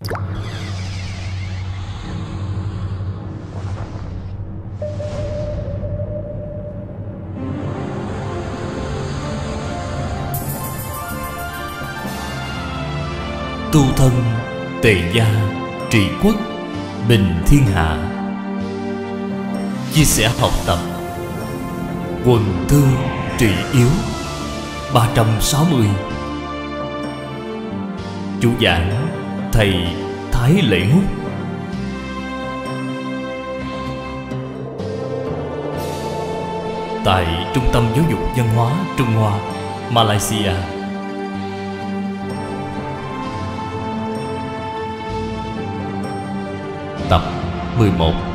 Tu thân, tề gia, trị quốc, bình thiên hạ. Chia sẻ học tập Quần Thư Trị Yếu 360. Chủ giảng Thầy Thái Lễ Húc. Tại Trung tâm Giáo dục Văn hóa Trung Hoa Malaysia. Tập 11.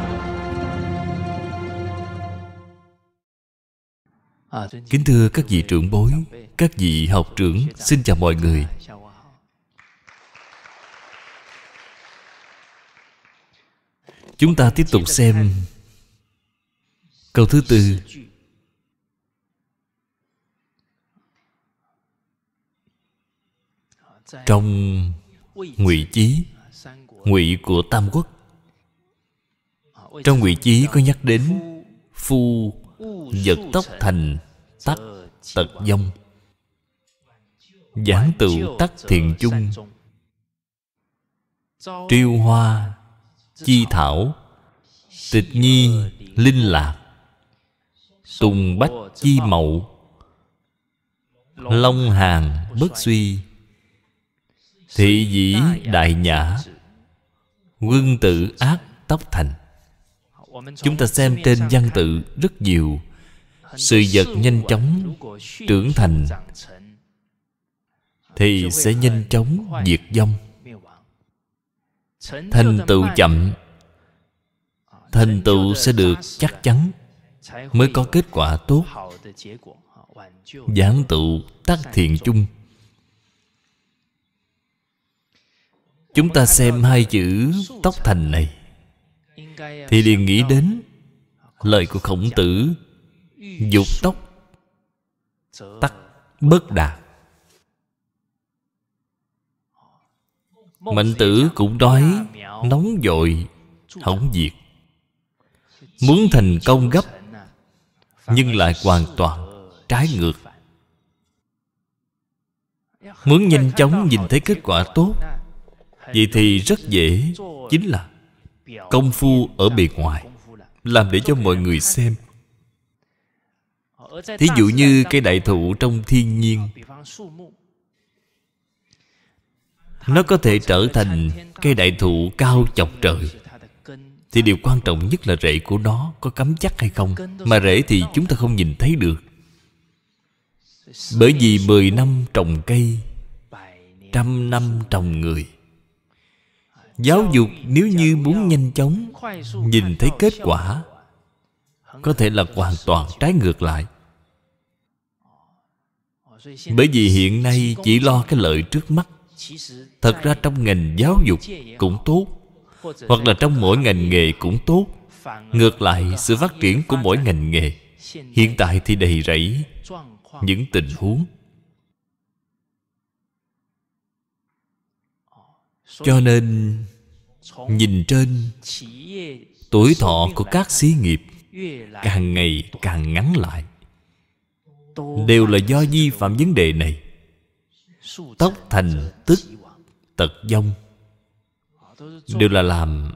Kính thưa các vị trưởng bối, các vị học trưởng, xin chào mọi người. Chúng ta tiếp tục xem câu thứ tư. Trong Ngụy Chí, Ngụy của Tam Quốc, trong Ngụy Chí có nhắc đến phu vật tốc thành tắc tật vong, giảng tựu tắc thiện chung, triêu hoa chi thảo, tịch nhi linh lạc, tùng bách chi mậu, long hàng bất suy, thị dĩ đại nhã, quân tử ác tóc thành. Chúng ta xem trên văn tự rất nhiều. Sự vật nhanh chóng trưởng thành thì sẽ nhanh chóng diệt vong. Thành tựu chậm, thành tựu sẽ được chắc chắn, mới có kết quả tốt. Giảng tựu tác thiện chung. Chúng ta xem hai chữ tóc thành này thì liền nghĩ đến lời của Khổng Tử: dục tóc tắc bất đạt. Mạnh Tử cũng nói: nóng vội hỏng diệt. Muốn thành công gấp nhưng lại hoàn toàn trái ngược. Muốn nhanh chóng nhìn thấy kết quả tốt, vậy thì rất dễ, chính là công phu ở bề ngoài, làm để cho mọi người xem. Thí dụ như cây đại thụ trong thiên nhiên, nó có thể trở thành cây đại thụ cao chọc trời, thì điều quan trọng nhất là rễ của nó có cắm chắc hay không. Mà rễ thì chúng ta không nhìn thấy được, bởi vì 10 năm trồng cây, trăm năm trồng người. Giáo dục nếu như muốn nhanh chóng nhìn thấy kết quả, có thể là hoàn toàn trái ngược lại. Bởi vì hiện nay chỉ lo cái lợi trước mắt. Thật ra trong ngành giáo dục cũng tốt, hoặc là trong mỗi ngành nghề cũng tốt. Ngược lại, sự phát triển của mỗi ngành nghề hiện tại thì đầy rẫy những tình huống. Cho nên nhìn trên, tuổi thọ của các xí nghiệp càng ngày càng ngắn lại, đều là do vi phạm vấn đề này. Tốc thành tức tật vong đều là làm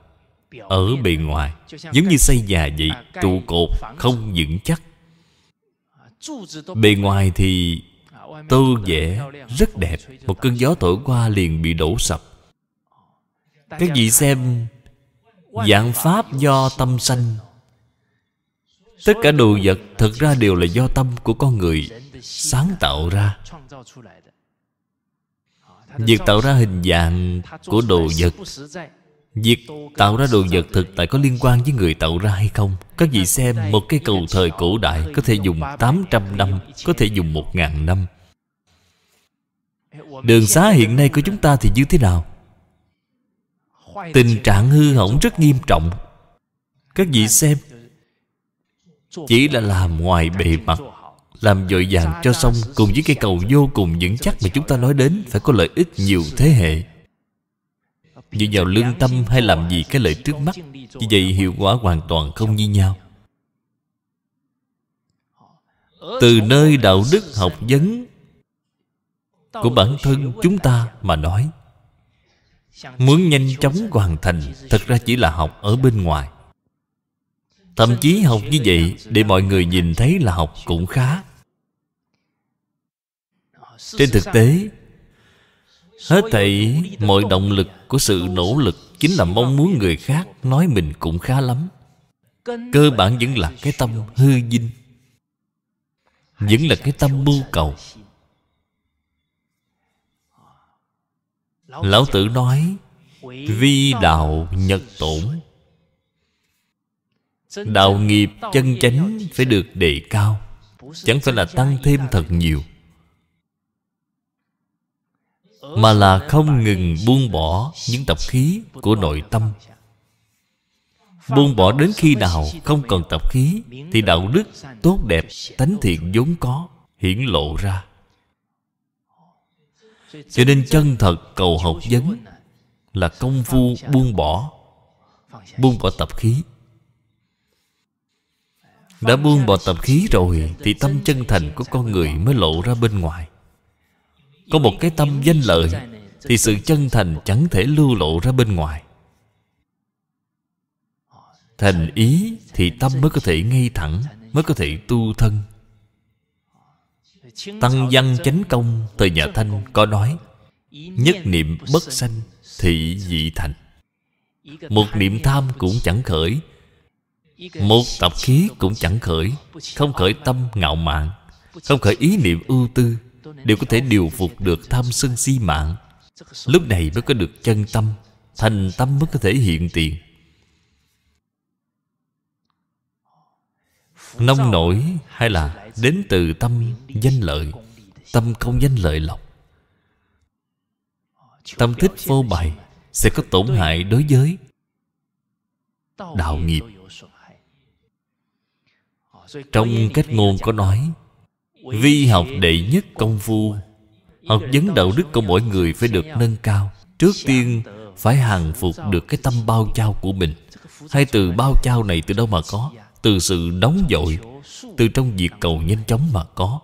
ở bề ngoài, giống như xây nhà vậy, trụ cột không vững chắc. Bề ngoài thì tô vẽ rất đẹp, một cơn gió thổi qua liền bị đổ sập. Các vị xem, vạn pháp do tâm sanh. Tất cả đồ vật thật ra đều là do tâm của con người sáng tạo ra. Việc tạo ra hình dạng của đồ vật, việc tạo ra đồ vật thực tại có liên quan với người tạo ra hay không? Các vị xem, một cái cầu thời cổ đại có thể dùng 800 năm, có thể dùng 1000 năm. Đường xá hiện nay của chúng ta thì như thế nào? Tình trạng hư hỏng rất nghiêm trọng. Các vị xem, chỉ là làm ngoài bề mặt, làm vội vàng cho xong, cùng với cây cầu vô cùng vững chắc mà chúng ta nói đến phải có lợi ích nhiều thế hệ. dựa vào lương tâm hay làm gì cái lợi trước mắt, như vậy hiệu quả hoàn toàn không như nhau. Từ nơi đạo đức học vấn của bản thân chúng ta mà nói, muốn nhanh chóng hoàn thành, thật ra chỉ là học ở bên ngoài. Thậm chí học như vậy để mọi người nhìn thấy là học cũng khá. Trên thực tế, hết thảy mọi động lực của sự nỗ lực chính là mong muốn người khác nói mình cũng khá lắm. Cơ bản vẫn là cái tâm hư vinh, vẫn là cái tâm mưu cầu. Lão Tử nói: vi đạo nhật tổn. Đạo nghiệp chân chánh phải được đề cao, chẳng phải là tăng thêm thật nhiều, mà là không ngừng buông bỏ những tập khí của nội tâm. Buông bỏ đến khi nào không còn tập khí, thì đạo đức tốt đẹp, tánh thiện vốn có hiển lộ ra. Cho nên chân thật cầu học vấn là công phu buông bỏ tập khí. Đã buông bỏ tập khí rồi thì tâm chân thành của con người mới lộ ra bên ngoài. Có một cái tâm danh lợi thì sự chân thành chẳng thể lưu lộ ra bên ngoài. Thành ý thì tâm mới có thể ngay thẳng, mới có thể tu thân. Tăng Văn Chánh Công thời nhà Thanh có nói: nhất niệm bất sanh thị dị thành. Một niệm tham cũng chẳng khởi, một tập khí cũng chẳng khởi. Không khởi tâm ngạo mạn, không khởi ý niệm ưu tư, đều có thể điều phục được tham sân si mạng. Lúc này mới có được chân tâm, thành tâm mới có thể hiện tiền. Nông nổi hay là đến từ tâm danh lợi, tâm không danh lợi lộc, tâm thích phô bày, sẽ có tổn hại đối với đạo nghiệp. Trong cách ngôn có nói: vi học đệ nhất công phu. Học vấn đạo đức của mỗi người phải được nâng cao. Trước tiên phải hàng phục được cái tâm bao trao của mình. Hai từ bao trao này từ đâu mà có? Từ sự nóng vội, từ trong việc cầu nhanh chóng mà có.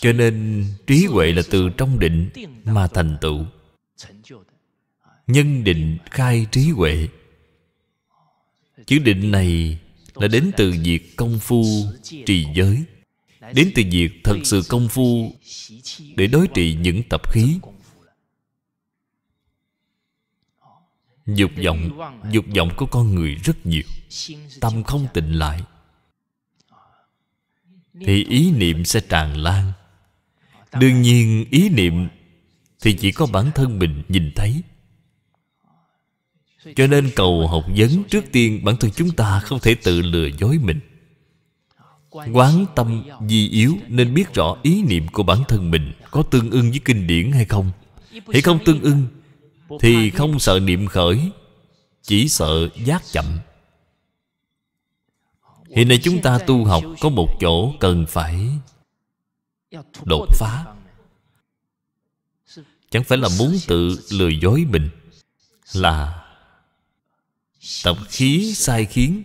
Cho nên trí huệ là từ trong định mà thành tựu. Nhân định khai trí huệ. Chữ định này là đến từ việc công phu trì giới, đến từ việc thật sự công phu để đối trị những tập khí. Dục vọng của con người rất nhiều, tâm không tịnh lại thì ý niệm sẽ tràn lan. Đương nhiên ý niệm thì chỉ có bản thân mình nhìn thấy. Cho nên cầu học vấn, trước tiên bản thân chúng ta không thể tự lừa dối mình. Quán tâm di yếu nên biết rõ ý niệm của bản thân mình có tương ưng với kinh điển hay không. Hễ không tương ưng thì không sợ niệm khởi, chỉ sợ giác chậm. Hiện nay chúng ta tu học có một chỗ cần phải đột phá. Chẳng phải là muốn tự lừa dối mình, là tập khí sai khiến,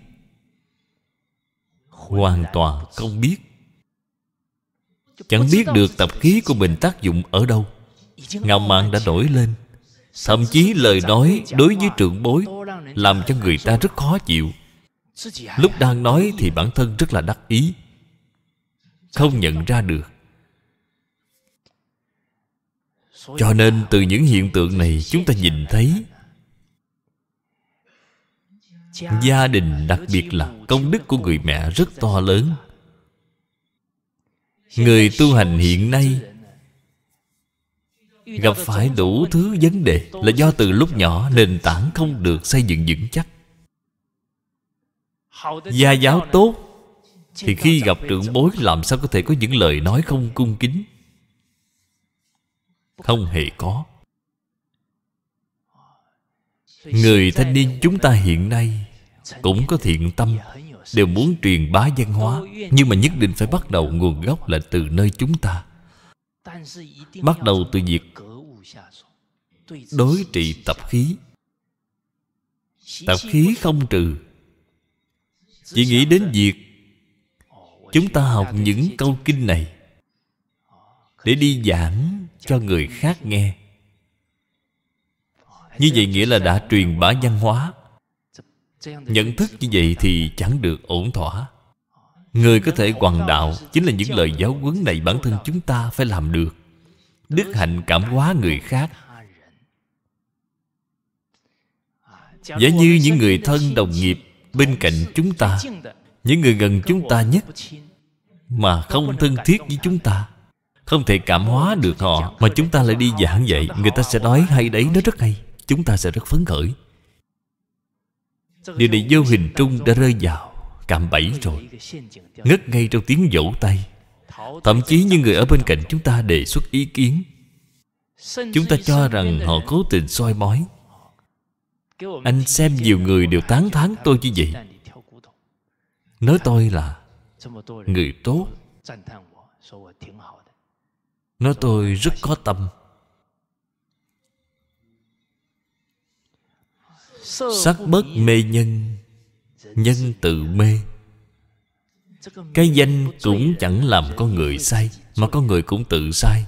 hoàn toàn không biết. Chẳng biết được tập khí của mình tác dụng ở đâu. Ngạo mạn đã nổi lên, thậm chí lời nói đối với trưởng bối làm cho người ta rất khó chịu. Lúc đang nói thì bản thân rất là đắc ý, không nhận ra được. Cho nên từ những hiện tượng này chúng ta nhìn thấy gia đình, đặc biệt là công đức của người mẹ rất to lớn. Người tu hành hiện nay gặp phải đủ thứ vấn đề là do từ lúc nhỏ nền tảng không được xây dựng vững chắc. Gia giáo tốt thì khi gặp trưởng bối làm sao có thể có những lời nói không cung kính? Không hề có. Người thanh niên chúng ta hiện nay cũng có thiện tâm, đều muốn truyền bá văn hóa, nhưng mà nhất định phải bắt đầu nguồn gốc là từ nơi chúng ta. Bắt đầu từ việc đối trị tập khí. Tập khí không trừ, chỉ nghĩ đến việc chúng ta học những câu kinh này để đi giảng cho người khác nghe. Như vậy nghĩa là đã truyền bá văn hóa. Nhận thức như vậy thì chẳng được ổn thỏa. Người có thể hoằng đạo chính là những lời giáo huấn này bản thân chúng ta phải làm được. Đức hạnh cảm hóa người khác. Giả như những người thân đồng nghiệp bên cạnh chúng ta, những người gần chúng ta nhất mà không thân thiết với chúng ta, không thể cảm hóa được họ, mà chúng ta lại đi giảng dạy, người ta sẽ nói hay đấy, nó rất hay. Chúng ta sẽ rất phấn khởi. Điều này vô hình trung đã rơi vào cạm bẫy rồi, ngất ngay trong tiếng vỗ tay. Thậm chí những người ở bên cạnh chúng ta đề xuất ý kiến, chúng ta cho rằng họ cố tình soi mói. Anh xem nhiều người đều tán thán tôi như vậy, nói tôi là người tốt, nói tôi rất có tâm. Sắc bất mê nhân, nhân tự mê. Cái danh cũng chẳng làm con người sai, mà con người cũng tự sai.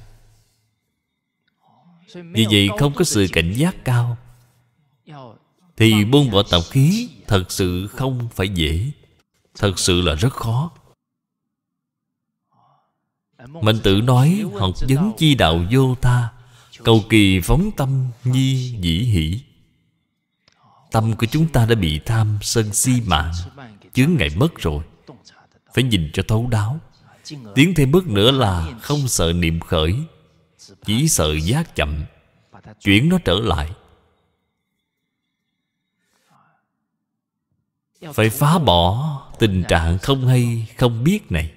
Vì vậy không có sự cảnh giác cao thì buông bỏ tập khí thật sự không phải dễ, thật sự là rất khó. Mạnh Tử nói học vấn chi đạo vô tha, cầu kỳ phóng tâm nhi dĩ hỷ. Tâm của chúng ta đã bị tham sân si mạng chướng ngại mất rồi, phải nhìn cho thấu đáo. Tiến thêm bước nữa là không sợ niệm khởi, chỉ sợ giác chậm, chuyển nó trở lại. Phải phá bỏ tình trạng không hay không biết này.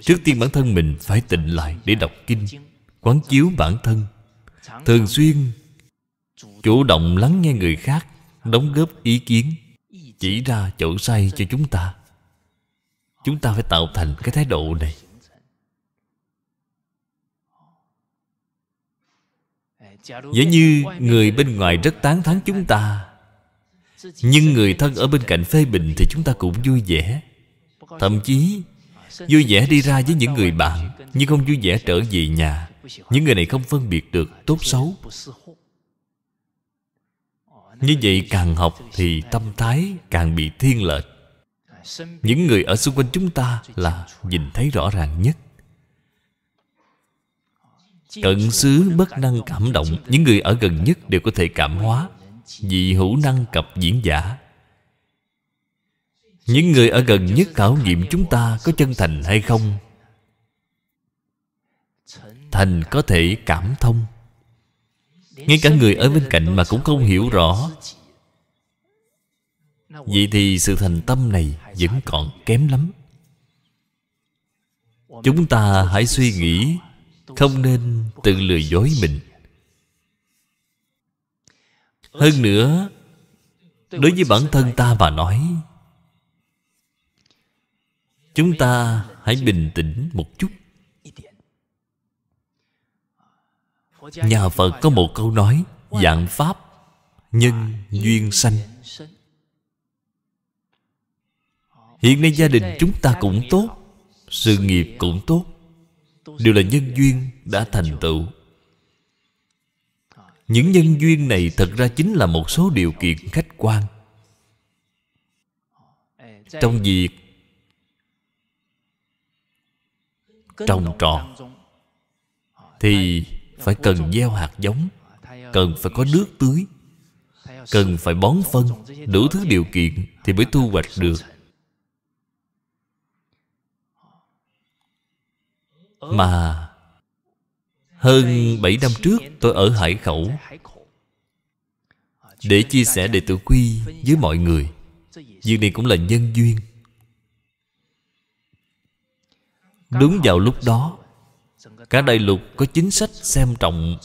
Trước tiên bản thân mình phải tịnh lại để đọc kinh, quán chiếu bản thân, thường xuyên chủ động lắng nghe người khác đóng góp ý kiến, chỉ ra chỗ sai cho chúng ta. Chúng ta phải tạo thành cái thái độ này. Giả như người bên ngoài rất tán thán chúng ta, nhưng người thân ở bên cạnh phê bình thì chúng ta cũng vui vẻ, thậm chí vui vẻ đi ra với những người bạn, nhưng không vui vẻ trở về nhà. Những người này không phân biệt được tốt xấu. Như vậy càng học thì tâm thái càng bị thiên lệch. Những người ở xung quanh chúng ta là nhìn thấy rõ ràng nhất. Cận xứ bất năng cảm động, những người ở gần nhất đều có thể cảm hóa. Vị hữu năng cập diễn giả, những người ở gần nhất khảo nghiệm chúng ta có chân thành hay không. Thành có thể cảm thông. Ngay cả người ở bên cạnh mà cũng không hiểu rõ, vậy thì sự thành tâm này vẫn còn kém lắm. Chúng ta hãy suy nghĩ, không nên tự lừa dối mình. Hơn nữa, đối với bản thân ta mà nói, chúng ta hãy bình tĩnh một chút. Nhà Phật có một câu nói: vạn pháp nhân duyên sanh. Hiện nay gia đình chúng ta cũng tốt, sự nghiệp cũng tốt, đều là nhân duyên đã thành tựu. Những nhân duyên này thật ra chính là một số điều kiện khách quan. Trong việc trồng trọt thì phải cần gieo hạt giống, cần phải có nước tưới, cần phải bón phân, đủ thứ điều kiện thì mới thu hoạch được. Mà hơn 7 năm trước tôi ở Hải Khẩu để chia sẻ Đệ Tử Quy với mọi người. Việc này cũng là nhân duyên. Đúng vào lúc đó, cả đại lục có chính sách xem trọng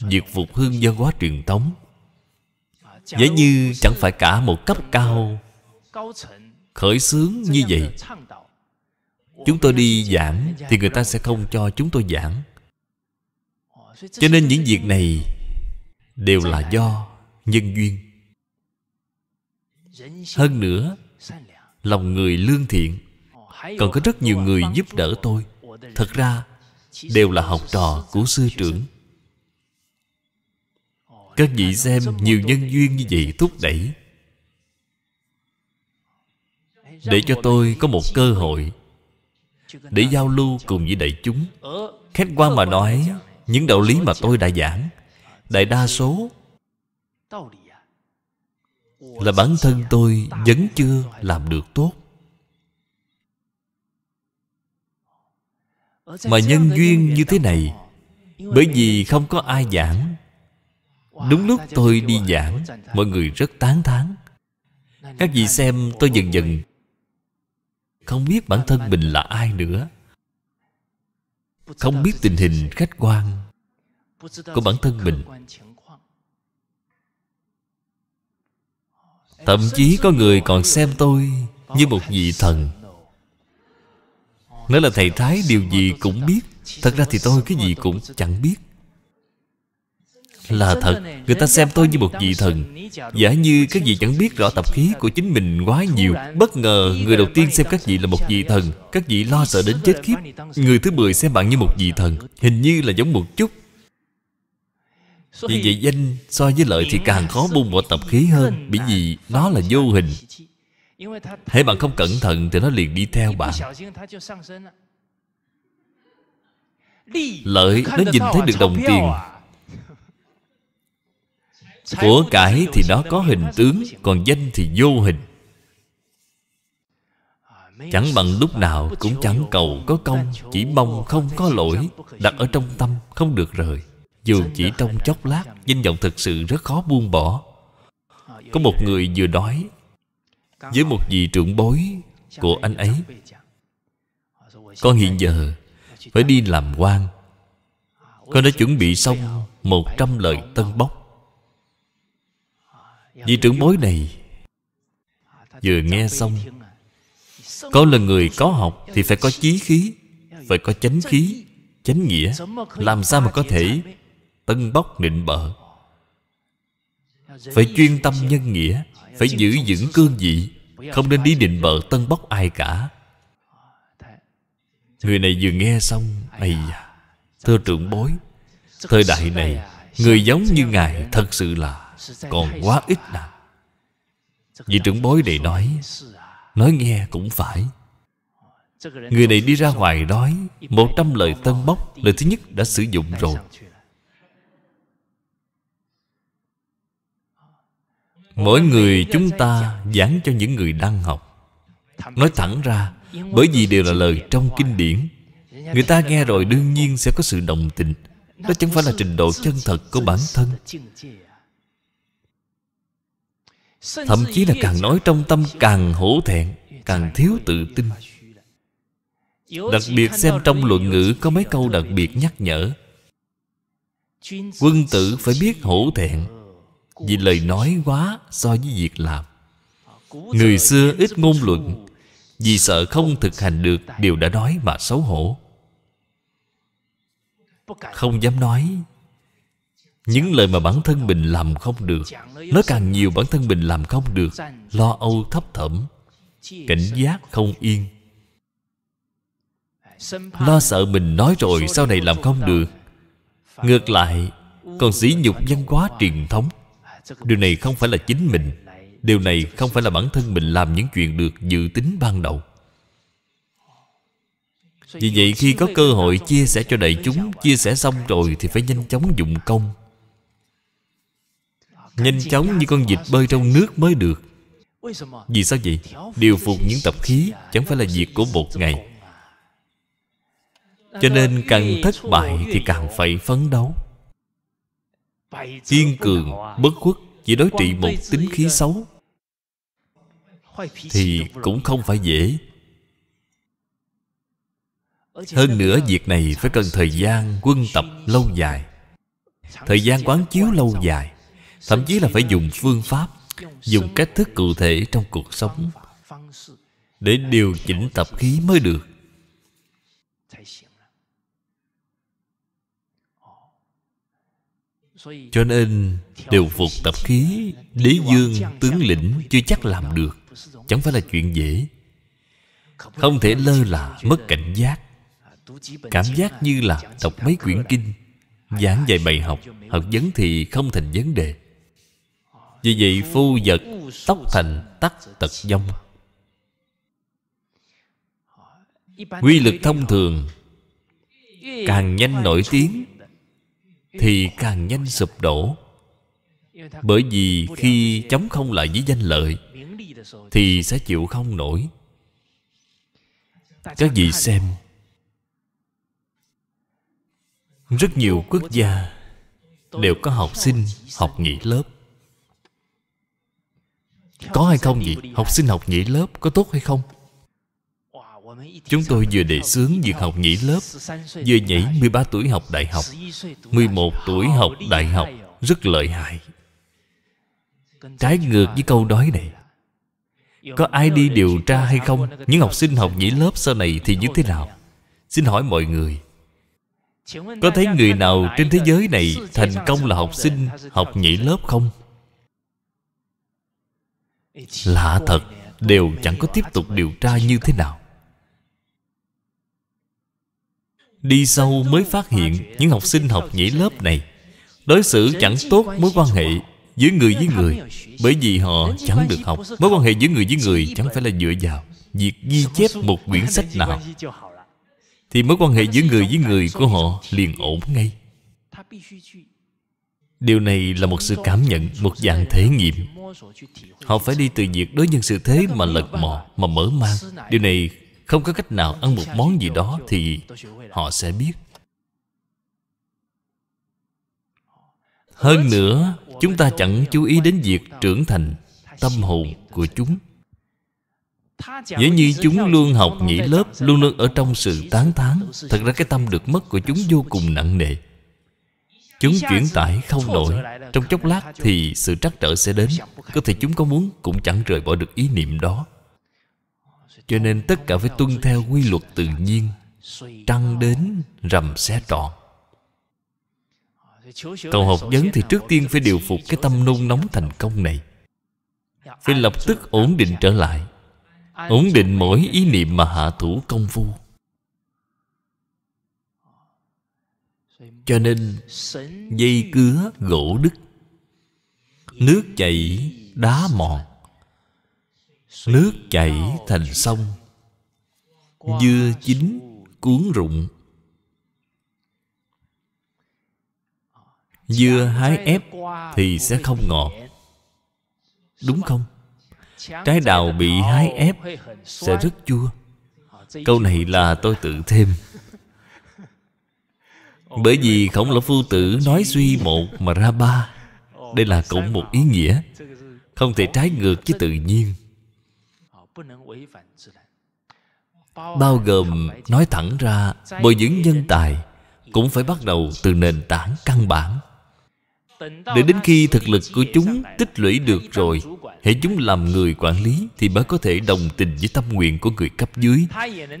việc phục hưng văn hóa truyền thống. Giả như chẳng phải cả một cấp cao khởi xướng như vậy, chúng tôi đi giảng thì người ta sẽ không cho chúng tôi giảng, Cho nên những việc này đều là do nhân duyên. Hơn nữa, lòng người lương thiện. Còn có rất nhiều người giúp đỡ tôi, thật ra đều là học trò của sư trưởng. Các vị xem, nhiều nhân duyên như vậy thúc đẩy, để cho tôi có một cơ hội để giao lưu cùng với đại chúng. Khách quan mà nói, những đạo lý mà tôi đã giảng, đại đa số là bản thân tôi vẫn chưa làm được tốt. Mà nhân duyên như thế này, bởi vì không có ai giảng, đúng lúc tôi đi giảng, mọi người rất tán thán. Các vị xem, tôi dần dần không biết bản thân mình là ai nữa, không biết tình hình khách quan của bản thân mình. Thậm chí có người còn xem tôi như một vị thần, nói là thầy Thái điều gì cũng biết. Thật ra thì tôi cái gì cũng chẳng biết, là thật. Người ta xem tôi như một vị thần. Giả như các vị chẳng biết rõ tập khí của chính mình quá nhiều, bất ngờ người đầu tiên xem các vị là một vị thần, các vị lo sợ đến chết khiếp. Người thứ 10 xem bạn như một vị thần, hình như là giống một chút. Vì vậy danh so với lợi thì càng khó buông bỏ tập khí hơn, bởi vì nó là vô hình. Hễ bạn không cẩn thận thì nó liền đi theo bạn. Lợi, nó nhìn thấy được đồng tiền. Của cải thì nó có hình tướng, còn danh thì vô hình. Chẳng bằng lúc nào cũng chẳng cầu có công, chỉ mong không có lỗi, đặt ở trong tâm không được rời. Dù chỉ trong chốc lát, danh vọng thực sự rất khó buông bỏ. Có một người vừa nói với một vị trưởng bối của anh ấy, con hiện giờ phải đi làm quan, con đã chuẩn bị xong 100 lời tân bốc. Vị trưởng bối này vừa nghe xong, có là người có học thì phải có chí khí, phải có chánh khí, chánh nghĩa. Làm sao mà có thể tân bốc nịnh bợ? Phải chuyên tâm nhân nghĩa, phải giữ vững cương vị, không nên đi nịnh bợ tân bốc ai cả. Người này vừa nghe xong, ây da, thưa trưởng bối, thời đại này người giống như ngài thật sự là còn quá ít à. Vị trưởng bối này nói nghe cũng phải. Người này đi ra ngoài nói 100 lời tân bốc, lời thứ nhất đã sử dụng rồi. Mỗi người chúng ta giảng cho những người đang học, nói thẳng ra, bởi vì đều là lời trong kinh điển. Người ta nghe rồi đương nhiên sẽ có sự đồng tình. Đó chẳng phải là trình độ chân thật của bản thân. Thậm chí là càng nói trong tâm càng hổ thẹn, càng thiếu tự tin. Đặc biệt xem trong luận ngữ có mấy câu đặc biệt nhắc nhở. Quân tử phải biết hổ thẹn, vì lời nói quá so với việc làm. Người xưa ít ngôn luận, vì sợ không thực hành được điều đã nói mà xấu hổ, không dám nói những lời mà bản thân mình làm không được. Nói càng nhiều bản thân mình làm không được, lo âu thấp thỏm, cảnh giác không yên, lo sợ mình nói rồi sau này làm không được. Ngược lại còn sỉ nhục văn hóa truyền thống. Điều này không phải là chính mình, điều này không phải là bản thân mình làm những chuyện được dự tính ban đầu. Vì vậy khi có cơ hội chia sẻ cho đại chúng, chia sẻ xong rồi thì phải nhanh chóng dụng công, nhanh chóng như con vịt bơi trong nước mới được. Vì sao vậy? Điều phục những tập khí chẳng phải là việc của một ngày. Cho nên càng thất bại thì càng phải phấn đấu. Kiên cường bất khuất chỉ đối trị một tính khí xấu thì cũng không phải dễ. Hơn nữa việc này phải cần thời gian quân tập lâu dài, thời gian quán chiếu lâu dài, thậm chí là phải dùng phương pháp, dùng cách thức cụ thể trong cuộc sống để điều chỉnh tập khí mới được. Cho nên điều phục tập khí, đế vương tướng lĩnh chưa chắc làm được, chẳng phải là chuyện dễ. Không thể lơ là, mất cảnh giác. Cảm giác như là đọc mấy quyển kinh, giảng vài bài học, học vấn thì không thành vấn đề. Vì vậy phu vật tóc thành tắc tật vong. Quy lực thông thường càng nhanh nổi tiếng thì càng nhanh sụp đổ. Bởi vì khi chống không lại với danh lợi thì sẽ chịu không nổi. Các vị xem, rất nhiều quốc gia đều có học sinh học nghỉ lớp. Có hay không vậy? Học sinh học nghỉ lớp có tốt hay không? Chúng tôi vừa đề xướng việc học nghỉ lớp, vừa nhảy 13 tuổi học đại học, 11 tuổi học đại học, rất lợi hại. Trái ngược với câu nói này. Có ai đi điều tra hay không? Những học sinh học nghỉ lớp sau này thì như thế nào? Xin hỏi mọi người, có thấy người nào trên thế giới này thành công là học sinh học nghỉ lớp không? Lạ thật, đều chẳng có tiếp tục điều tra như thế nào. Đi sâu mới phát hiện những học sinh học nghỉ lớp này đối xử chẳng tốt mối quan hệ giữa người với người. Bởi vì họ chẳng được học. Mối quan hệ giữa người với người chẳng phải là dựa vào việc ghi chép một quyển sách nào, thì mối quan hệ giữa người với người của họ liền ổn ngay. Điều này là một sự cảm nhận, một dạng thể nghiệm. Họ phải đi từ việc đối nhân xử thế mà lật mò, mà mở mang. Điều này không có cách nào, ăn một món gì đó thì họ sẽ biết. Hơn nữa, chúng ta chẳng chú ý đến việc trưởng thành tâm hồn của chúng. Dễ như chúng luôn học nghỉ lớp, luôn luôn ở trong sự tán thán, thật ra cái tâm được mất của chúng vô cùng nặng nề. Chúng chuyển tải không nổi. Trong chốc lát thì sự trắc trở sẽ đến. Có thể chúng có muốn cũng chẳng rời bỏ được ý niệm đó. Cho nên tất cả phải tuân theo quy luật tự nhiên. Trăng đến rằm xé trọn. Cầu học vấn thì trước tiên phải điều phục cái tâm nôn nóng thành công này. Phải lập tức ổn định trở lại. Ổn định mỗi ý niệm mà hạ thủ công phu. Cho nên dây cứa gỗ đứt, nước chảy đá mòn, nước chảy thành sông, dưa chín cuốn rụng, dưa hái ép thì sẽ không ngọt, đúng không? Trái đào bị hái ép sẽ rất chua. Câu này là tôi tự thêm. Bởi vì Khổng Lão Phu Tử nói suy một mà ra ba. Đây là cũng một ý nghĩa. Không thể trái ngược với tự nhiên. Bao gồm, nói thẳng ra, bồi dưỡng nhân tài cũng phải bắt đầu từ nền tảng căn bản. Để đến khi thực lực của chúng tích lũy được rồi, hễ chúng làm người quản lý thì mới có thể đồng tình với tâm nguyện của người cấp dưới.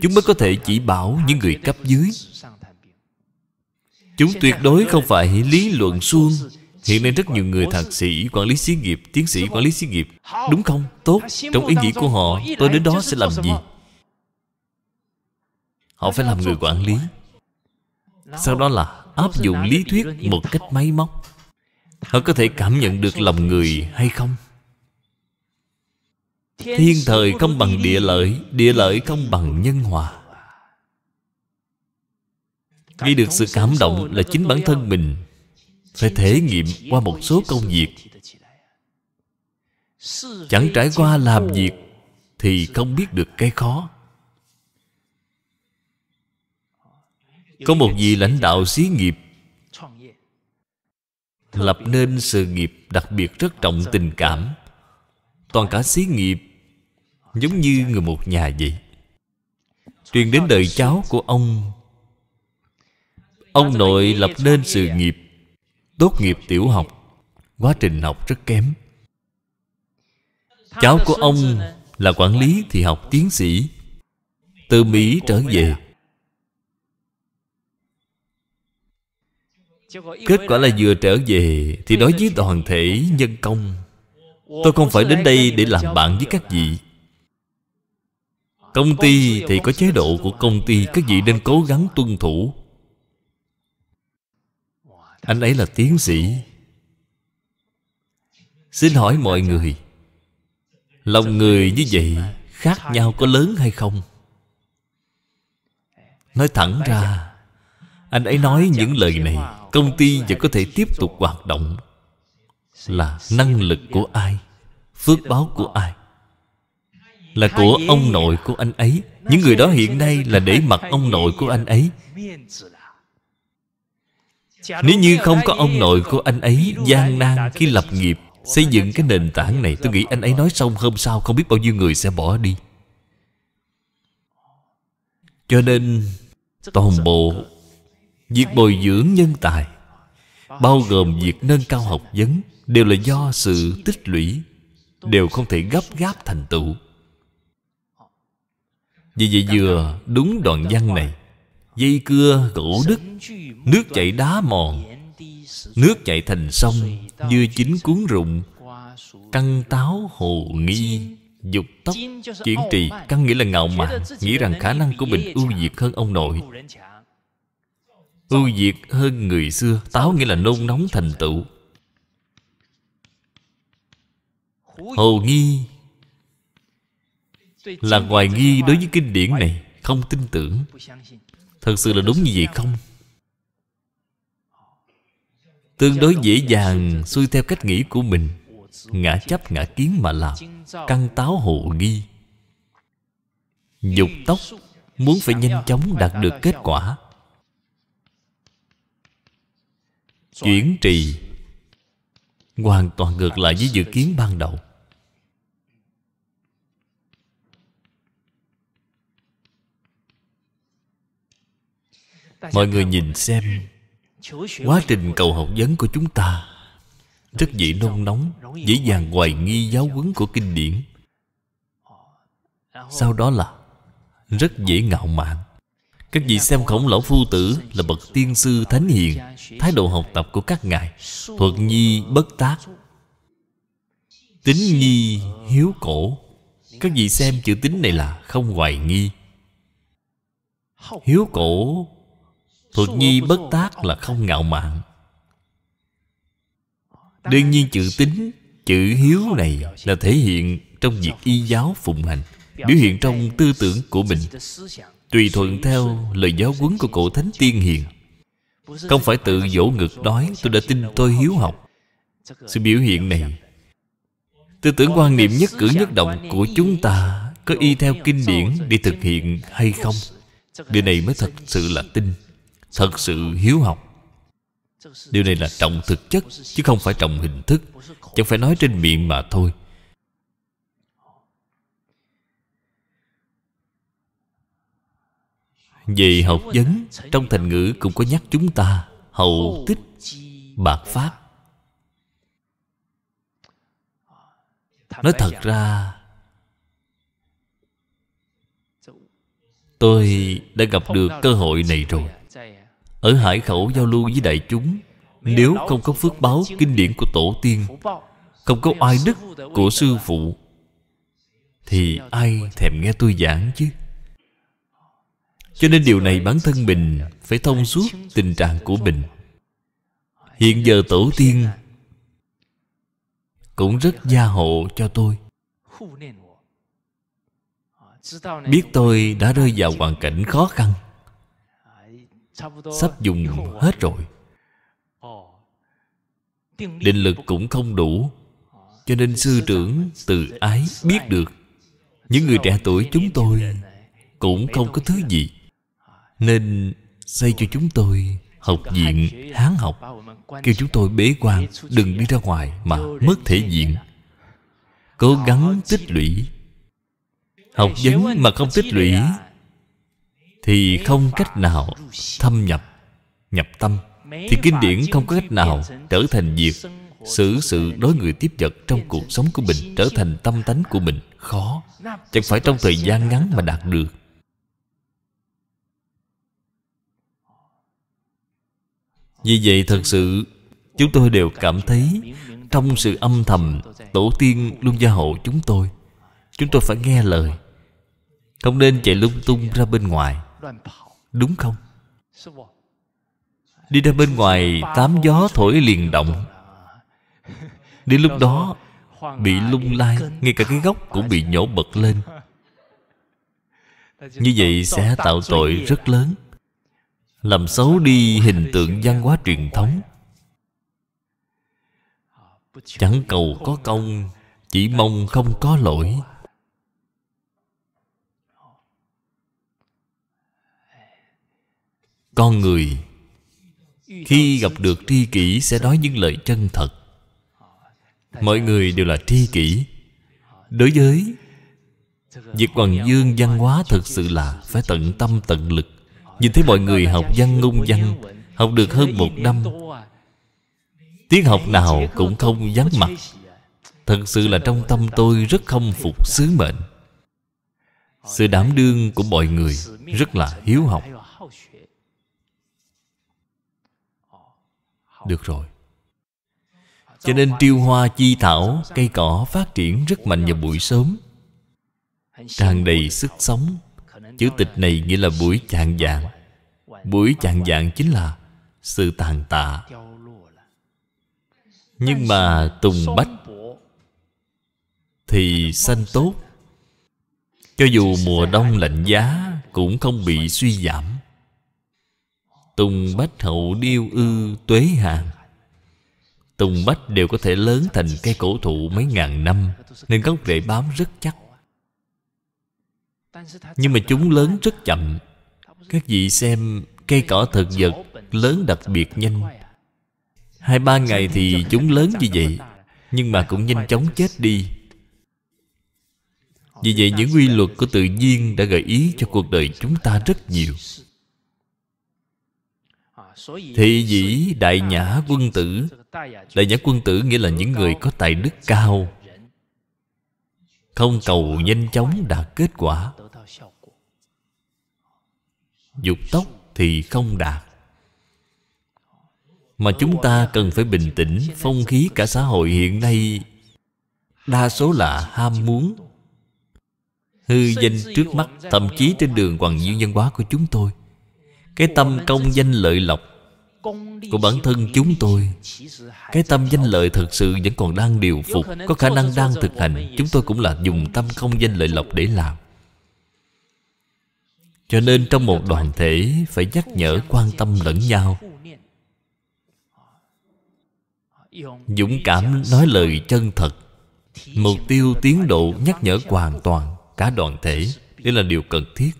Chúng mới có thể chỉ bảo những người cấp dưới. Chúng tuyệt đối không phải lý luận suông. Hiện nay rất nhiều người thạc sĩ, quản lý xí nghiệp, tiến sĩ quản lý xí nghiệp, đúng không? Tốt. Trong ý nghĩ của họ, tôi đến đó sẽ làm gì? Họ phải làm người quản lý. Sau đó là áp dụng lý thuyết một cách máy móc. Họ có thể cảm nhận được lòng người hay không? Thiên thời không bằng địa lợi, địa lợi không bằng nhân hòa. Gây được sự cảm động là chính bản thân mình phải thể nghiệm qua một số công việc. Chẳng trải qua làm việc thì không biết được cái khó. Có một vị lãnh đạo xí nghiệp lập nên sự nghiệp đặc biệt rất trọng tình cảm. Toàn cả xí nghiệp giống như người một nhà vậy. Truyền đến đời cháu của ông. Ông nội lập nên sự nghiệp, tốt nghiệp tiểu học, quá trình học rất kém. Cháu của ông là quản lý thì học tiến sĩ, từ Mỹ trở về. Kết quả là vừa trở về thì nói với toàn thể nhân công, tôi không phải đến đây để làm bạn với các vị. Công ty thì có chế độ của công ty, các vị nên cố gắng tuân thủ. Anh ấy là tiến sĩ. Xin hỏi mọi người, lòng người như vậy khác nhau có lớn hay không? Nói thẳng ra, anh ấy nói những lời này, công ty vẫn có thể tiếp tục hoạt động. Là năng lực của ai? Phước báo của ai? Là của ông nội của anh ấy. Những người đó hiện nay là để mặt ông nội của anh ấy. Nếu như không có ông nội của anh ấy gian nan khi lập nghiệp, xây dựng cái nền tảng này, tôi nghĩ anh ấy nói xong hôm sau không biết bao nhiêu người sẽ bỏ đi. Cho nên toàn bộ việc bồi dưỡng nhân tài, bao gồm việc nâng cao học vấn, đều là do sự tích lũy, đều không thể gấp gáp thành tựu. Vì vậy vừa đúng đoạn văn này: dây cưa gỗ đứt, nước chảy đá mòn, nước chảy thành sông, dưa chín cuốn rụng, căn táo hồ nghi, dục tốc kiển trì. Căn nghĩa là ngạo mạn, nghĩ rằng khả năng của mình ưu việt hơn ông nội, ưu việt hơn người xưa. Táo nghĩa là nôn nóng thành tựu. Hồ nghi là hoài nghi đối với kinh điển này, không tin tưởng. Thật sự là đúng như vậy không? Tương đối dễ dàng xuôi theo cách nghĩ của mình, ngã chấp ngã kiến mà làm. Căn táo hồ nghi, dục tốc muốn phải nhanh chóng đạt được kết quả. Chuyển trì hoàn toàn ngược lại với dự kiến ban đầu. Mọi người nhìn xem, quá trình cầu học vấn của chúng ta rất dễ nôn nóng, dễ dàng hoài nghi giáo huấn của kinh điển. Sau đó là rất dễ ngạo mạn. Các vị xem Khổng Lão Phu Tử là bậc tiên sư thánh hiền, thái độ học tập của các ngài thuận nhi bất tác, tín nhi hiếu cổ. Các vị xem chữ tín này là không hoài nghi, hiếu cổ. Thuận nhi bất tác là không ngạo mạn. Đương nhiên chữ tín, chữ hiếu này là thể hiện trong việc y giáo phụng hành, biểu hiện trong tư tưởng của mình, tùy thuận theo lời giáo huấn của cổ thánh tiên hiền. Không phải tự vỗ ngực nói tôi đã tin tôi hiếu học. Sự biểu hiện này, tư tưởng quan niệm nhất cử nhất động của chúng ta có y theo kinh điển để thực hiện hay không, điều này mới thật sự là tin, thật sự hiếu học. Điều này là trọng thực chất, chứ không phải trọng hình thức, chẳng phải nói trên miệng mà thôi. Về học vấn, trong thành ngữ cũng có nhắc chúng ta hậu tích bạc phát. Nói thật ra, tôi đã gặp được cơ hội này rồi. Ở Hải Khẩu giao lưu với đại chúng, nếu không có phước báo kinh điển của tổ tiên, không có oai đức của sư phụ, thì ai thèm nghe tôi giảng chứ? Cho nên điều này bản thân mình phải thông suốt tình trạng của mình. Hiện giờ tổ tiên cũng rất gia hộ cho tôi, biết tôi đã rơi vào hoàn cảnh khó khăn, sắp dùng hết rồi, định lực cũng không đủ. Cho nên sư trưởng từ ái biết được những người trẻ tuổi chúng tôi cũng không có thứ gì, nên xây cho chúng tôi học viện Hán học, kêu chúng tôi bế quan, đừng đi ra ngoài mà mất thể diện. Cố gắng tích lũy học vấn, mà không tích lũy thì không cách nào thâm nhập, nhập tâm. Thì kinh điển không có cách nào trở thành việc xử sự đối người tiếp vật trong cuộc sống của mình, trở thành tâm tánh của mình. Khó, chẳng phải trong thời gian ngắn mà đạt được. Vì vậy thật sự chúng tôi đều cảm thấy trong sự âm thầm tổ tiên luôn gia hộ chúng tôi. Chúng tôi phải nghe lời, không nên chạy lung tung ra bên ngoài, đúng không? Đi ra bên ngoài tám gió thổi liền động, đến lúc đó bị lung lay, ngay cả cái gốc cũng bị nhổ bật lên. Như vậy sẽ tạo tội rất lớn, làm xấu đi hình tượng văn hóa truyền thống. Chẳng cầu có công, chỉ mong không có lỗi. Con người khi gặp được tri kỷ sẽ nói những lời chân thật. Mọi người đều là tri kỷ. Đối với việc quần dương văn hóa, thật sự là phải tận tâm tận lực. Nhìn thấy mọi người học văn ngôn văn, học được hơn một năm, tiếng học nào cũng không vắng mặt. Thật sự là trong tâm tôi rất không phục sứ mệnh. Sự đảm đương của mọi người rất là hiếu học. Được rồi. Cho nên triêu hoa chi thảo, cây cỏ phát triển rất mạnh vào buổi sớm, tràn đầy sức sống. Chữ tịch này nghĩa là buổi chạng vạng. Buổi chạng vạng chính là sự tàn tạ. Nhưng mà tùng bách thì xanh tốt, cho dù mùa đông lạnh giá cũng không bị suy giảm. Tùng bách hậu điêu ư tuế hàng, tùng bách đều có thể lớn thành cây cổ thụ mấy ngàn năm, nên gốc rễ bám rất chắc. Nhưng mà chúng lớn rất chậm. Các vị xem cây cỏ thực vật lớn đặc biệt nhanh, 2-3 ngày thì chúng lớn như vậy, nhưng mà cũng nhanh chóng chết đi. Vì vậy những quy luật của tự nhiên đã gợi ý cho cuộc đời chúng ta rất nhiều. Thị dĩ đại nhã quân tử. Đại nhã quân tử nghĩa là những người có tài đức cao, không cầu nhanh chóng đạt kết quả. Dục tốc thì không đạt. Mà chúng ta cần phải bình tĩnh. Phong khí cả xã hội hiện nay đa số là ham muốn, hư danh trước mắt. Thậm chí trên đường hoằng dương văn hóa của chúng tôi, cái tâm công danh lợi lộc của bản thân chúng tôi, cái tâm danh lợi thật sự vẫn còn đang điều phục, có khả năng đang thực hành. Chúng tôi cũng là dùng tâm công danh lợi lộc để làm. Cho nên trong một đoàn thể phải nhắc nhở quan tâm lẫn nhau, dũng cảm nói lời chân thật. Mục tiêu tiến độ nhắc nhở hoàn toàn cả đoàn thể, đây là điều cần thiết.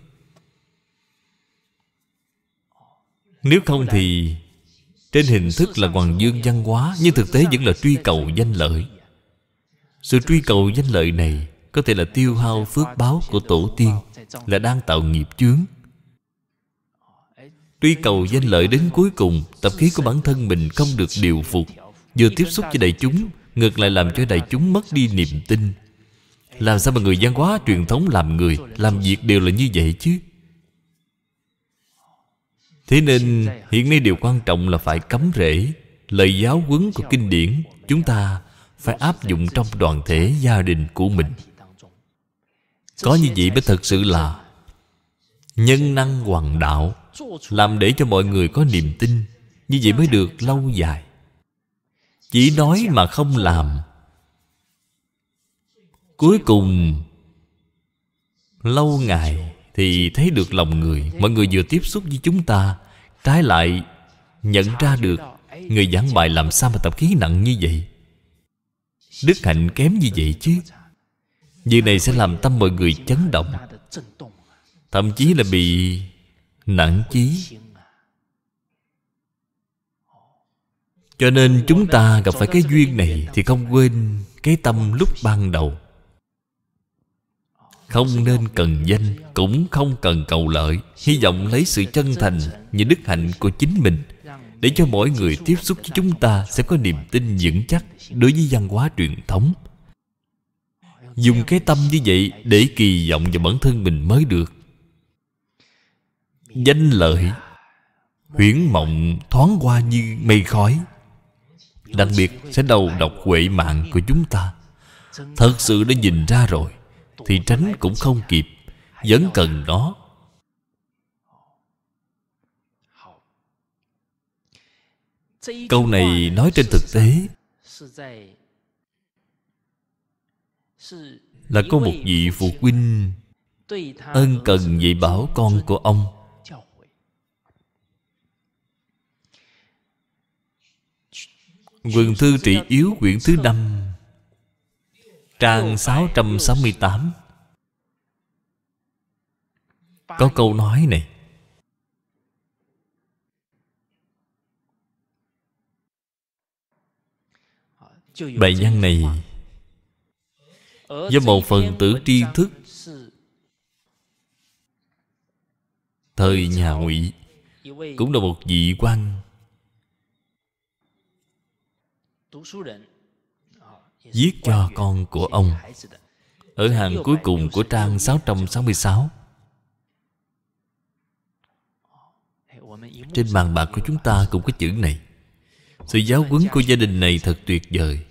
Nếu không thì trên hình thức là hoằng dương văn hóa, nhưng thực tế vẫn là truy cầu danh lợi. Sự truy cầu danh lợi này có thể là tiêu hao phước báo của tổ tiên, là đang tạo nghiệp chướng. Truy cầu danh lợi đến cuối cùng, tập khí của bản thân mình không được điều phục, vừa tiếp xúc với đại chúng, ngược lại làm cho đại chúng mất đi niềm tin. Làm sao mà người văn hóa truyền thống làm người, làm việc đều là như vậy chứ? Thế nên hiện nay điều quan trọng là phải cắm rễ lời giáo huấn của kinh điển. Chúng ta phải áp dụng trong đoàn thể gia đình của mình. Có như vậy mới thật sự là nhân năng hoằng đạo, làm để cho mọi người có niềm tin. Như vậy mới được lâu dài. Chỉ nói mà không làm, cuối cùng lâu ngày thì thấy được lòng người. Mọi người vừa tiếp xúc với chúng ta, trái lại nhận ra được người giảng bài làm sao mà tập khí nặng như vậy, đức hạnh kém như vậy chứ. Việc này sẽ làm tâm mọi người chấn động, thậm chí là bị nản chí. Cho nên chúng ta gặp phải cái duyên này thì không quên cái tâm lúc ban đầu. Không nên cần danh, cũng không cần cầu lợi. Hy vọng lấy sự chân thành và đức hạnh của chính mình để cho mỗi người tiếp xúc với chúng ta sẽ có niềm tin vững chắc đối với văn hóa truyền thống. Dùng cái tâm như vậy để kỳ vọng vào bản thân mình mới được. Danh lợi huyễn mộng thoáng qua như mây khói. Đặc biệt sẽ đầu độc huệ mạng của chúng ta. Thật sự đã nhìn ra rồi thì tránh cũng không kịp, vẫn cần nó. Câu này nói trên thực tế là có một vị phụ huynh ân cần dạy bảo con của ông. Quần Thư Trị Yếu quyển thứ 5, trang 668, có câu nói này: bài văn này do một phần tử tri thức thời nhà Ngụy, cũng là một vị quan viết cho con của ông, ở hàng cuối cùng của trang 666. Trên bàn bạc của chúng ta cũng có chữ này. Sự giáo huấn của gia đình này thật tuyệt vời,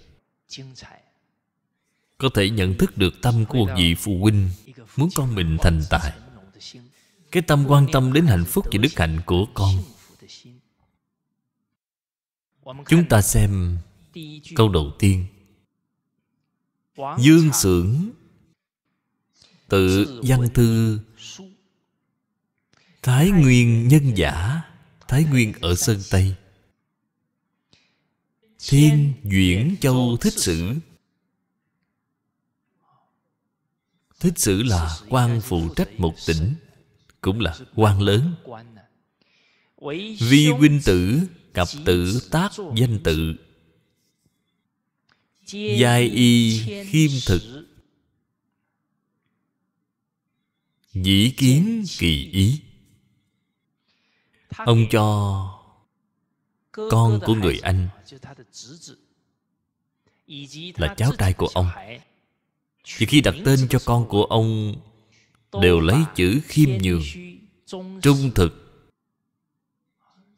có thể nhận thức được tâm của một vị phụ huynh muốn con mình thành tài. Cái tâm quan tâm đến hạnh phúc và đức hạnh của con. Chúng ta xem câu đầu tiên: dương xưởng tự văn thư, Thái Nguyên nhân giả. Thái Nguyên ở Sơn Tây. Thiên Duyển Châu Thích Sử. Thích Sử là quan phụ trách một tỉnh, cũng là quan lớn. Vi huynh tử, cặp tử tác danh tự, giai y khiêm thực, dĩ kiến kỳ ý. Ông cho con của người anh, là cháu trai của ông, thì khi đặt tên cho con của ông đều lấy chữ khiêm nhường, trung thực,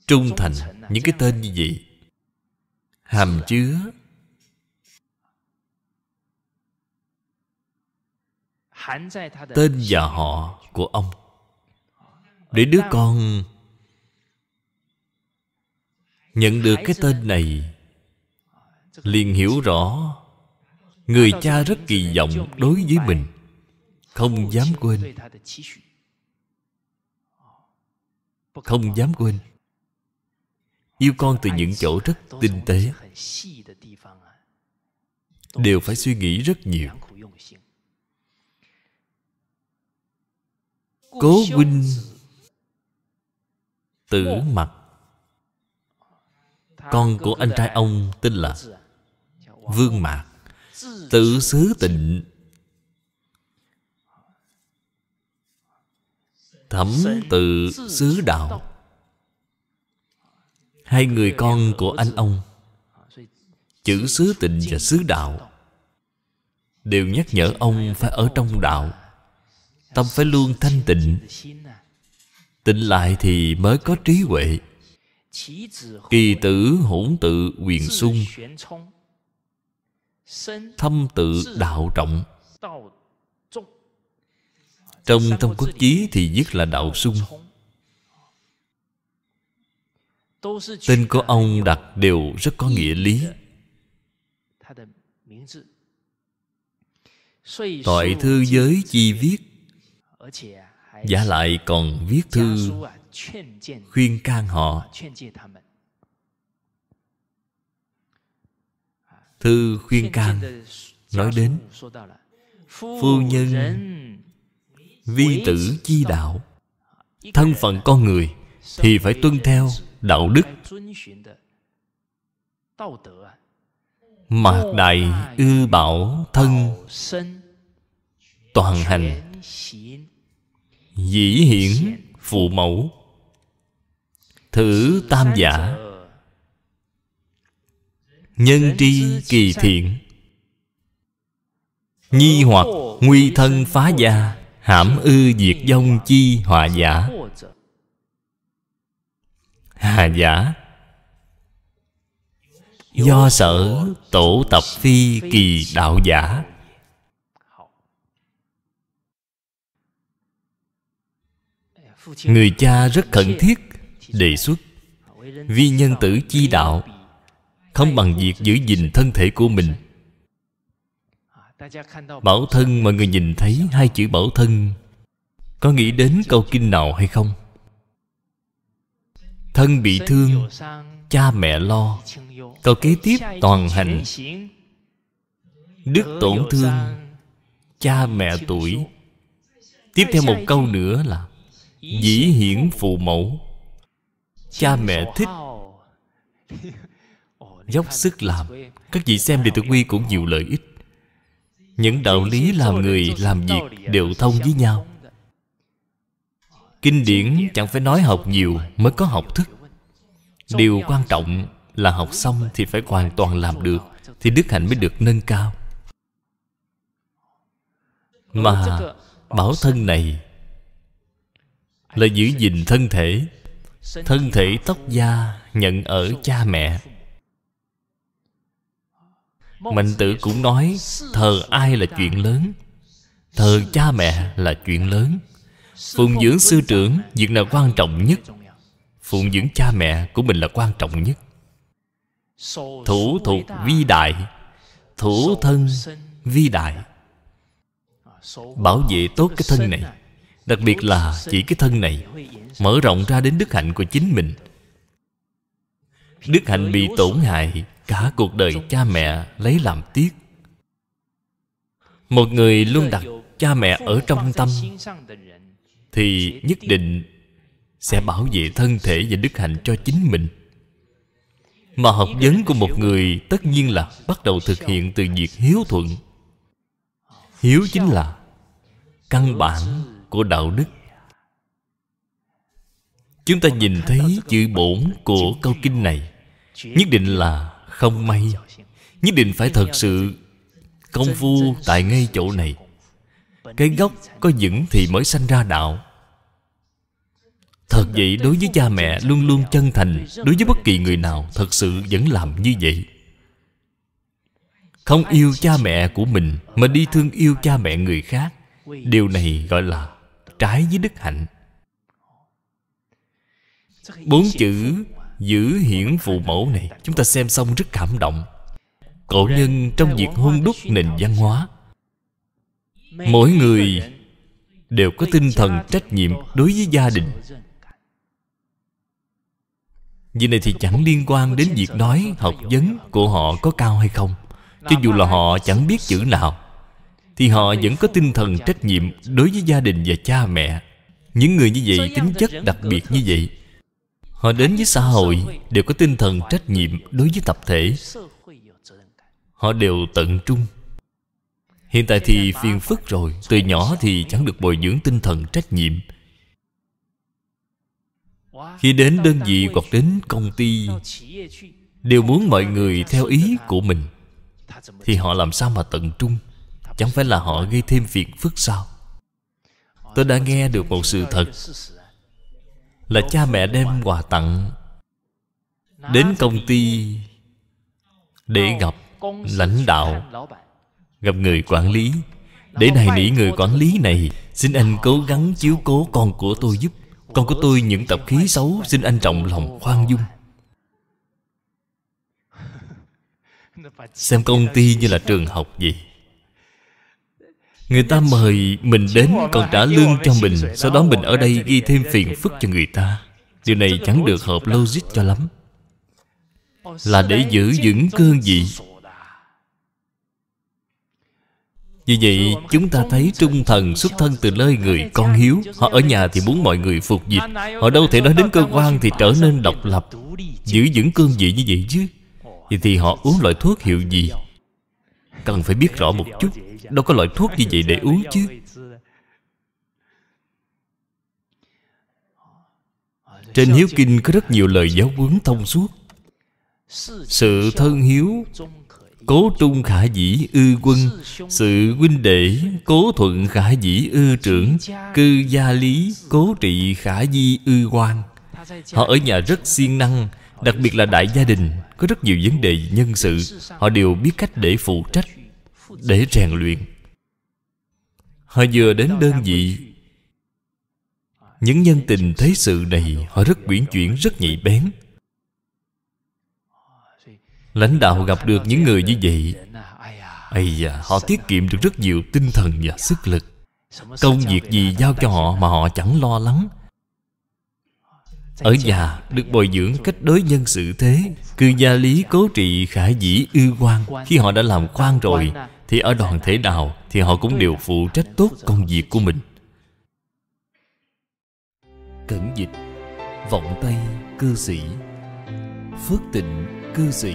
trung thành, những cái tên như vậy hàm chứa tên và họ của ông, để đứa con nhận được cái tên này liền hiểu rõ người cha rất kỳ vọng đối với mình, không dám quên, không dám quên. Yêu con từ những chỗ rất tinh tế, đều phải suy nghĩ rất nhiều. Cố huynh Tử Mặc, con của anh trai ông tên là Vương Mạc. Tự xứ Tịnh, Thẩm tự xứ Đạo. Hai người con của anh ông, chữ xứ Tịnh và xứ Đạo, đều nhắc nhở ông phải ở trong đạo, tâm phải luôn thanh tịnh. Tịnh lại thì mới có trí huệ. Kỳ tử hỗn tự huyền sung, thâm tự đạo trọng. Trong Tam Quốc chí thì viết là đạo sung. Tên của ông đặt đều rất có nghĩa lý. Toại thư giới chi viết, vả lại còn viết thư khuyên can họ, thư khuyên can nói đến phu nhân vi tử chi đạo, thân phận con người thì phải tuân theo đạo đức. Mạc đại ư bảo thân toàn hành, dĩ hiển phụ mẫu, thử tam giả, nhân tri kỳ thiện, nhi hoặc nguy thân phá gia, hãm ư diệt vong chi họa giả. Hà giả do sở tổ tập phi kỳ đạo giả. Người cha rất khẩn thiết đề xuất vi nhân tử chi đạo, không bằng việc giữ gìn thân thể của mình. Bảo thân, mọi người nhìn thấy hai chữ bảo thân có nghĩ đến câu kinh nào hay không? Thân bị thương, cha mẹ lo. Câu kế tiếp toàn hành. Đức tổn thương, cha mẹ tuổi. Tiếp theo một câu nữa là dĩ hiển phụ mẫu. Cha mẹ thích, dốc sức làm. Các vị xem Đệ Tử Quy cũng nhiều lợi ích. Những đạo lý làm người, làm việc đều thông với nhau. Kinh điển chẳng phải nói học nhiều mới có học thức. Điều quan trọng là học xong thì phải hoàn toàn làm được, thì đức hạnh mới được nâng cao. Mà bảo thân này là giữ gìn thân thể. Thân thể tóc da nhận ở cha mẹ. Mạnh Tử cũng nói thờ ai là chuyện lớn, thờ cha mẹ là chuyện lớn. Phụng dưỡng sư trưởng, việc nào quan trọng nhất? Phụng dưỡng cha mẹ của mình là quan trọng nhất. Thủ thuộc vi đại, thủ thân vi đại. Bảo vệ tốt cái thân này, đặc biệt là chỉ cái thân này, mở rộng ra đến đức hạnh của chính mình. Đức hạnh bị tổn hại, cả cuộc đời cha mẹ lấy làm tiếc. Một người luôn đặt cha mẹ ở trong tâm thì nhất định sẽ bảo vệ thân thể và đức hạnh cho chính mình. Mà học vấn của một người tất nhiên là bắt đầu thực hiện từ việc hiếu thuận. Hiếu chính là căn bản của đạo đức. Chúng ta nhìn thấy chữ bổn của câu kinh này, nhất định là không may. Nhất định phải thật sự công phu tại ngay chỗ này. Cái gốc có vững thì mới sanh ra đạo. Thật vậy, đối với cha mẹ luôn luôn chân thành. Đối với bất kỳ người nào, thật sự vẫn làm như vậy. Không yêu cha mẹ của mình mà đi thương yêu cha mẹ người khác, điều này gọi là trái với đức hạnh. Bốn chữ giữ hiển phụ mẫu này, chúng ta xem xong rất cảm động. Cổ nhân trong việc hôn đúc nền văn hóa, mỗi người đều có tinh thần trách nhiệm đối với gia đình. Vì này thì chẳng liên quan đến việc nói học vấn của họ có cao hay không. Cho dù là họ chẳng biết chữ nào thì họ vẫn có tinh thần trách nhiệm đối với gia đình và cha mẹ. Những người như vậy, tính chất đặc biệt như vậy, họ đến với xã hội đều có tinh thần trách nhiệm đối với tập thể. Họ đều tận trung. Hiện tại thì phiền phức rồi, từ nhỏ thì chẳng được bồi dưỡng tinh thần trách nhiệm. Khi đến đơn vị hoặc đến công ty đều muốn mọi người theo ý của mình, thì họ làm sao mà tận trung? Chẳng phải là họ gây thêm phiền phức sao? Tôi đã nghe được một sự thật là cha mẹ đem quà tặng đến công ty để gặp lãnh đạo, gặp người quản lý, để nài nỉ người quản lý này: xin anh cố gắng chiếu cố con của tôi giúp. Con của tôi những tập khí xấu, xin anh trọng lòng khoan dung. Xem công ty như là trường học gì. Người ta mời mình đến còn trả lương cho mình, sau đó mình ở đây ghi thêm phiền phức cho người ta. Điều này chẳng được hợp logic cho lắm. Là để giữ vững cương vị. Vì vậy chúng ta thấy trung thần xuất thân từ nơi người con hiếu. Họ ở nhà thì muốn mọi người phục dịch, họ đâu thể nói đến cơ quan thì trở nên độc lập, giữ vững cương vị như vậy chứ. Vậy thì họ uống loại thuốc hiệu gì? Cần phải biết rõ một chút. Đâu có loại thuốc như vậy để uống chứ. Trên Hiếu Kinh có rất nhiều lời giáo huấn thông suốt. Sự thân hiếu cố trung khả dĩ ư quân, sự huynh đệ cố thuận khả dĩ ư trưởng, cư gia lý cố trị khả di ư quan. Họ ở nhà rất siêng năng, đặc biệt là đại gia đình, có rất nhiều vấn đề nhân sự, họ đều biết cách để phụ trách, để rèn luyện. Họ vừa đến đơn vị, những nhân tình thế sự này họ rất uyển chuyển, rất nhạy bén. Lãnh đạo gặp được những người như vậy, họ tiết kiệm được rất nhiều tinh thần và sức lực. Công việc gì giao cho họ mà họ chẳng lo lắng. Ở nhà được bồi dưỡng cách đối nhân xử thế, cư gia lý cố trị khả dĩ ư quan. Khi họ đã làm quan rồi thì ở đoàn thể nào thì họ cũng đều phụ trách tốt công việc của mình. Cẩn dịch, vọng Tây cư sĩ, phước tịnh cư sĩ,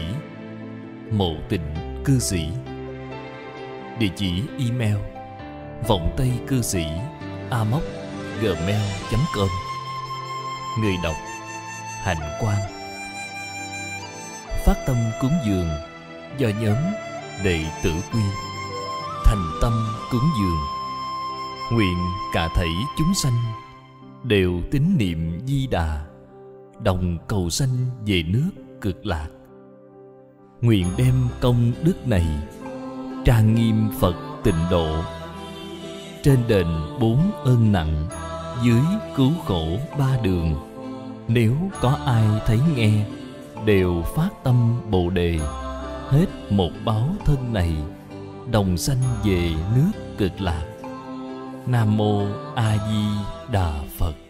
mộ tịnh cư sĩ. Địa chỉ email vongtaicư sĩ@gmail.com. Người đọc Hạnh Quang. Phát tâm cúng dường do nhóm Đệ Tử Quy. Thành tâm cúng dường, nguyện cả thảy chúng sanh đều tín niệm Di Đà, đồng cầu sanh về nước Cực Lạc. Nguyện đem công đức này trang nghiêm Phật tịnh độ, trên đền 4 ơn nặng, dưới cứu khổ 3 đường. Nếu có ai thấy nghe đều phát tâm Bồ Đề, hết một báo thân này đồng sanh về nước Cực Lạc. Nam Mô A Di Đà Phật.